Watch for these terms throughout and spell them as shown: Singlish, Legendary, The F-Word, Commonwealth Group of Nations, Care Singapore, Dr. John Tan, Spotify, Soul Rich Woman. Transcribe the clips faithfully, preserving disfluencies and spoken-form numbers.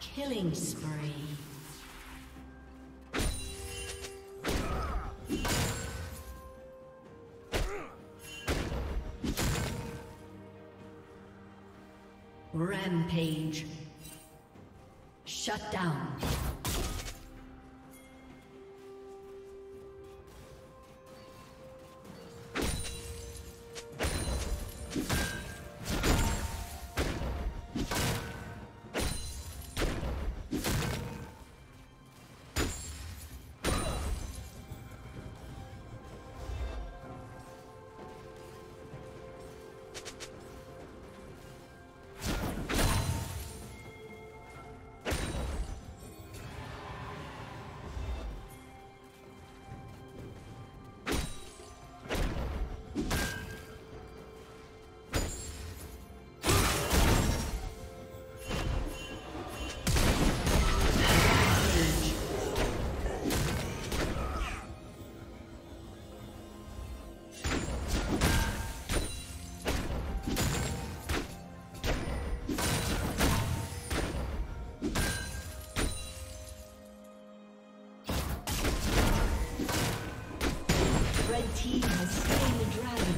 Killing spree. Rampage. Shut down. team has slain the dragon.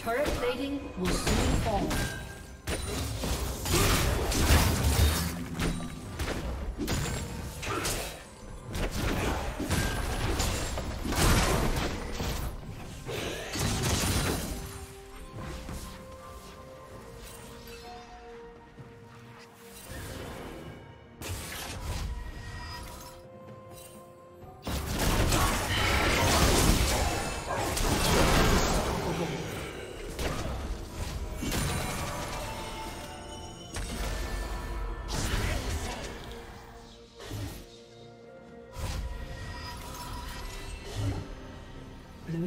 Turret plating will soon fall. Blue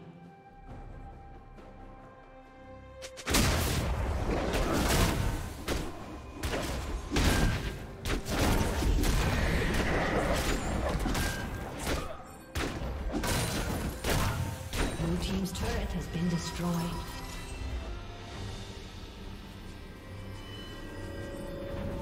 Blue team's turret has been destroyed.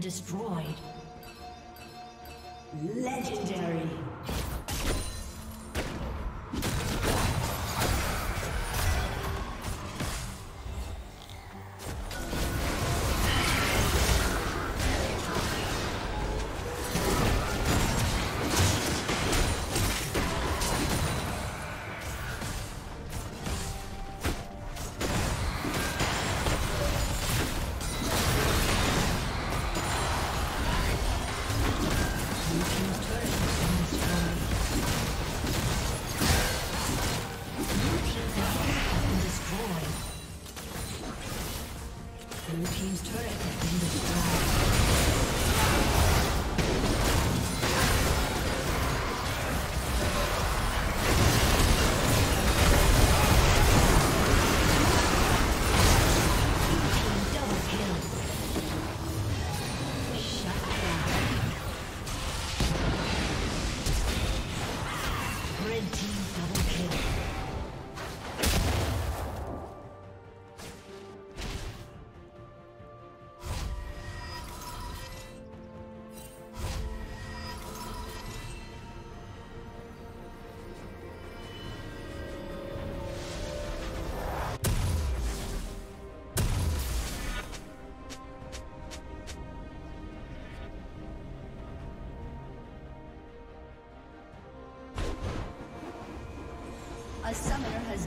Destroyed. Legendary. A summoner has